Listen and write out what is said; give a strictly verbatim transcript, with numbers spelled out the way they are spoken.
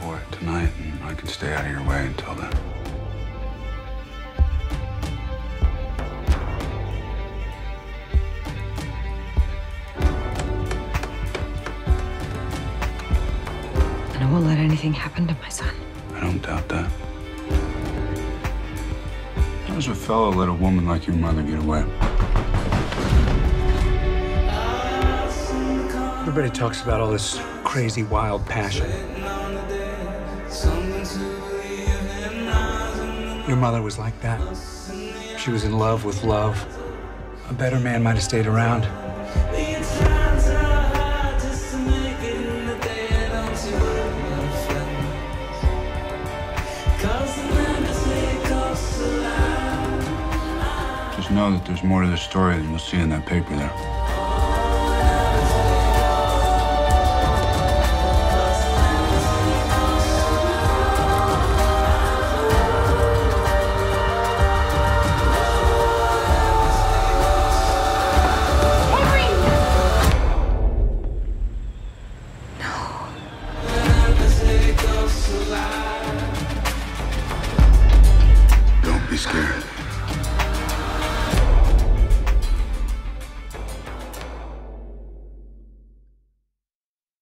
for it tonight, and I can stay out of your way until then. And I won't let anything happen to my son. I don't doubt that. How does a fella let a woman like your mother get away? Everybody talks about all this crazy, wild passion. Your mother was like that. She was in love with love. A better man might have stayed around. Just know that there's more to this story than you'll see in that paper there.